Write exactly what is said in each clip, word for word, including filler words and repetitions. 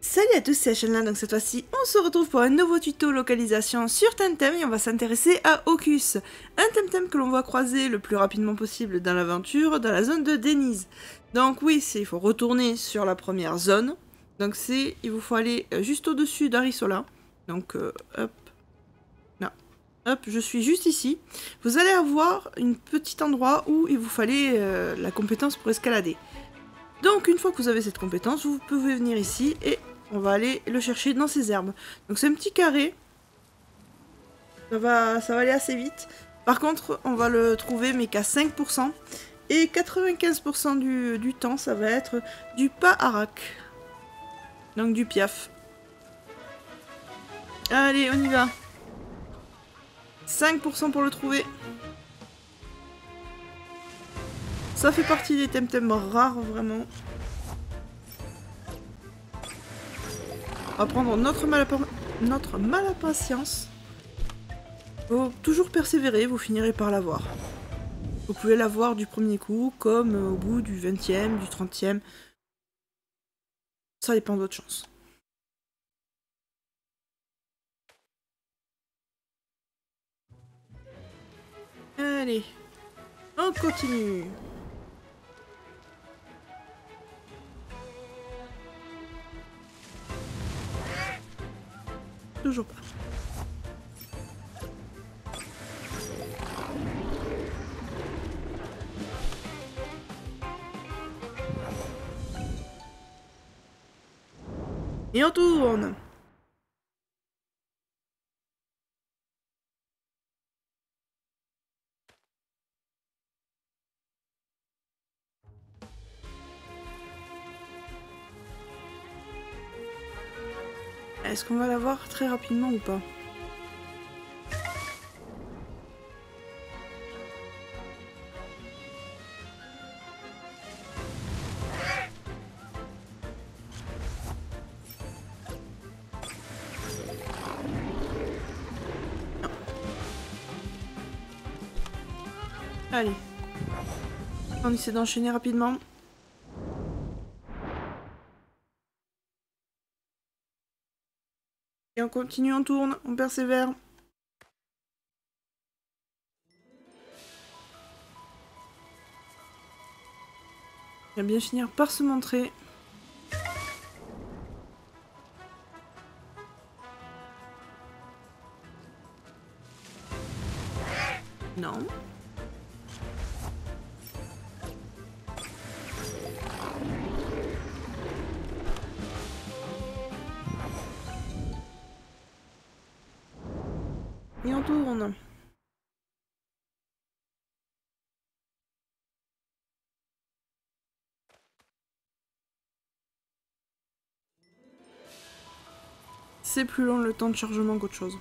Salut à tous, c'est Ashalna, donc cette fois-ci on se retrouve pour un nouveau tuto localisation sur Temtem et on va s'intéresser à Hocus, un Temtem que l'on va croiser le plus rapidement possible dans l'aventure, dans la zone de Deniz. Donc oui, il faut retourner sur la première zone, donc c'est, il vous faut aller juste au-dessus d'Arisola, donc euh, hop, là, hop, je suis juste ici. Vous allez avoir un petit endroit où il vous fallait euh, la compétence pour escalader. Donc une fois que vous avez cette compétence, vous pouvez venir ici et on va aller le chercher dans ces herbes. Donc c'est un petit carré, ça va, ça va aller assez vite. Par contre on va le trouver mais qu'à cinq pour cent et quatre-vingt-quinze pour cent du, du temps ça va être du paharak, donc du piaf. Allez on y va, cinq pour cent pour le trouver. Ça fait partie des temtems rares, vraiment. On va prendre notre mal à, notre mal à patience. Faut toujours persévérer, vous finirez par l'avoir. Vous pouvez l'avoir du premier coup, comme au bout du vingtième, du trentième. Ça dépend de votre chance. Allez, on continue. Toujours pas. Et on tourne. Est-ce qu'on va la voir très rapidement ou pas? Non. Allez. On essaie d'enchaîner rapidement. Et on continue, on tourne, on persévère. Il va bien finir par se montrer. Non. Et on tourne. C'est plus long le temps de chargement qu'autre chose.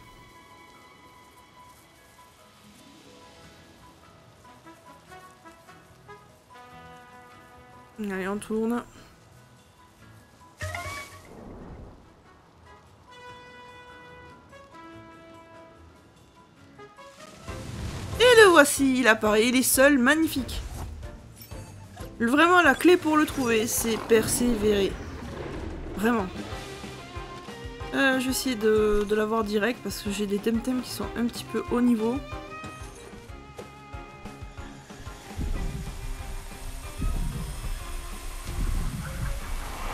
Allez, on tourne. Voici, il apparaît, il est seul, magnifique. Vraiment, la clé pour le trouver, c'est persévérer. Vraiment. Euh, je vais essayer de, de l'avoir direct parce que j'ai des temtems qui sont un petit peu haut niveau.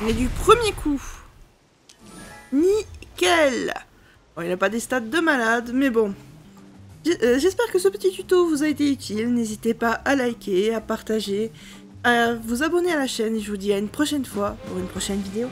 Mais du premier coup. Nickel. Bon, il n'a pas des stats de malade, mais bon. J'espère que ce petit tuto vous a été utile, n'hésitez pas à liker, à partager, à vous abonner à la chaîne et je vous dis à une prochaine fois pour une prochaine vidéo.